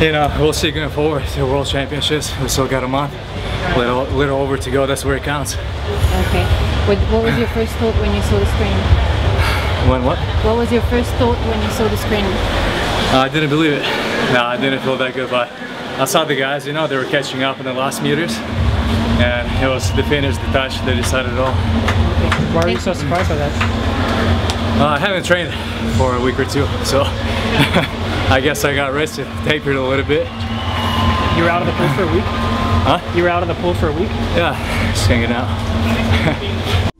you know, we'll see going forward to the World Championships. We still got a month, little over to go. That's where it counts. Okay. What was your first thought when you saw the screen? When what? What was your first thought when you saw the screen? I didn't believe it. No, I didn't feel that good, but I saw the guys, you know, they were catching up in the last meters, and it was the finish, the touch, they decided it all. Why were you so surprised by that? I haven't trained for a week or two, so I guess I got rested, tapered a little bit. You were out of the pool for a week? Huh? You were out of the pool for a week? Yeah, just hanging out.